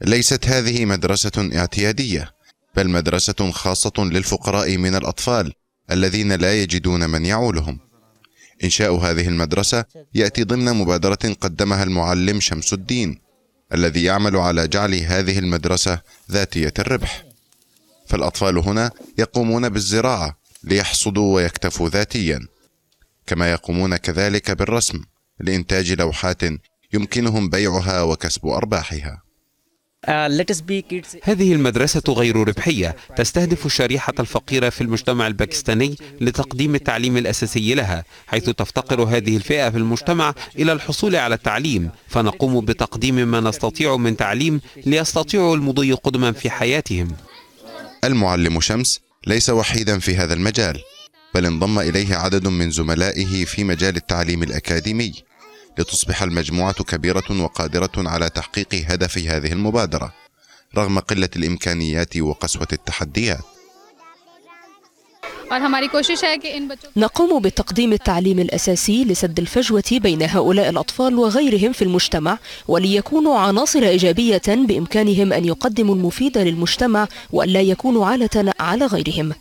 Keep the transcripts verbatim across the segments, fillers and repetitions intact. ليست هذه مدرسة اعتيادية، بل مدرسة خاصة للفقراء من الأطفال الذين لا يجدون من يعولهم. إنشاء هذه المدرسة يأتي ضمن مبادرة قدمها المعلم شمس الدين، الذي يعمل على جعل هذه المدرسة ذاتية الربح، فالأطفال هنا يقومون بالزراعة ليحصدوا ويكتفوا ذاتيا، كما يقومون كذلك بالرسم لإنتاج لوحات يمكنهم بيعها وكسب أرباحها. هذه المدرسة غير ربحية، تستهدف الشريحة الفقيرة في المجتمع الباكستاني لتقديم التعليم الأساسي لها، حيث تفتقر هذه الفئة في المجتمع إلى الحصول على التعليم، فنقوم بتقديم ما نستطيع من تعليم ليستطيعوا المضي قدما في حياتهم. المعلم شمس ليس وحيدا في هذا المجال، بل انضم إليه عدد من زملائه في مجال التعليم الأكاديمي، لتصبح المجموعة كبيرة وقادرة على تحقيق هدف هذه المبادرة رغم قلة الإمكانيات وقسوة التحديات. نقوم بتقديم التعليم الأساسي لسد الفجوة بين هؤلاء الأطفال وغيرهم في المجتمع، وليكونوا عناصر إيجابية بإمكانهم أن يقدموا المفيد للمجتمع وألا يكونوا عالة على غيرهم.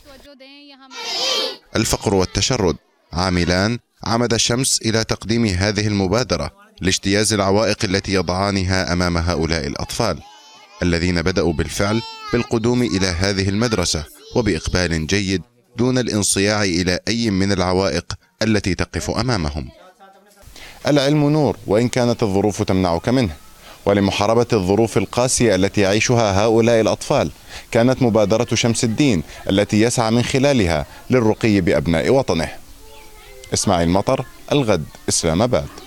الفقر والتشرد عاملان عمد شمس إلى تقديم هذه المبادرة لاجتياز العوائق التي يضعانها أمام هؤلاء الأطفال، الذين بدأوا بالفعل بالقدوم إلى هذه المدرسة وبإقبال جيد دون الانصياع إلى أي من العوائق التي تقف أمامهم. العلم نور وإن كانت الظروف تمنعك منه، ولمحاربة الظروف القاسية التي يعيشها هؤلاء الأطفال كانت مبادرة شمس الدين التي يسعى من خلالها للرقي بأبناء وطنه. إسماعيل مطر، الغد، إسلام آباد.